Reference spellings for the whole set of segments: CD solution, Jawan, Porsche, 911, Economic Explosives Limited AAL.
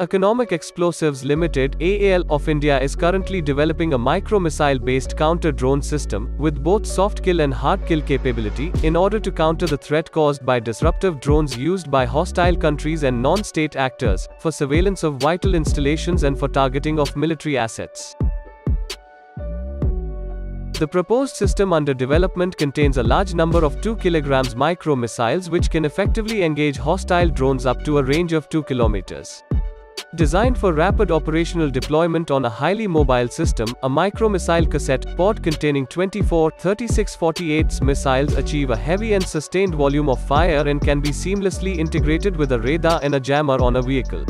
Economic Explosives Limited AAL of India is currently developing a micro-missile-based counter-drone system, with both soft-kill and hard-kill capability, in order to counter the threat caused by disruptive drones used by hostile countries and non-state actors, for surveillance of vital installations and for targeting of military assets. The proposed system under development contains a large number of 2 kg micro-missiles which can effectively engage hostile drones up to a range of 2 kilometers. Designed for rapid operational deployment on a highly mobile system, a micromissile cassette pod containing 24 36-48 missiles achieve a heavy and sustained volume of fire and can be seamlessly integrated with a radar and a jammer on a vehicle.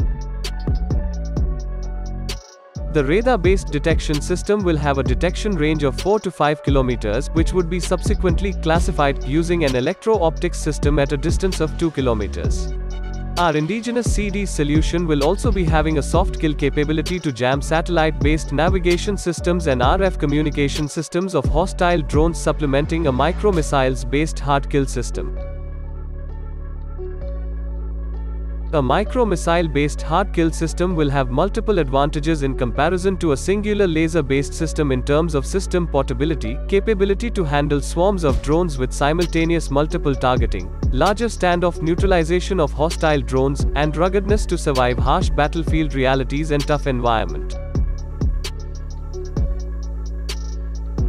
The radar-based detection system will have a detection range of 4 to 5 kilometers, which would be subsequently classified, using an electro-optics system at a distance of 2 kilometers. Our indigenous CD solution will also be having a soft-kill capability to jam satellite-based navigation systems and RF communication systems of hostile drones, supplementing a micro-missiles-based hard-kill system. A micro-missile-based hard-kill system will have multiple advantages in comparison to a singular laser-based system in terms of system portability, capability to handle swarms of drones with simultaneous multiple targeting, larger standoff neutralization of hostile drones, and ruggedness to survive harsh battlefield realities and tough environment.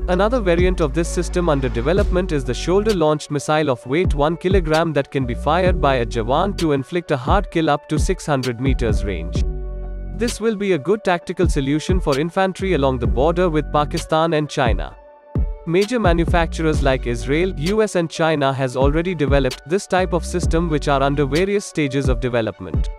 Another variant of this system under development is the shoulder-launched missile of weight 1 kg that can be fired by a Jawan to inflict a hard kill up to 600 meters range. This will be a good tactical solution for infantry along the border with Pakistan and China. Major manufacturers like Israel, US and China has already developed this type of system, which are under various stages of development.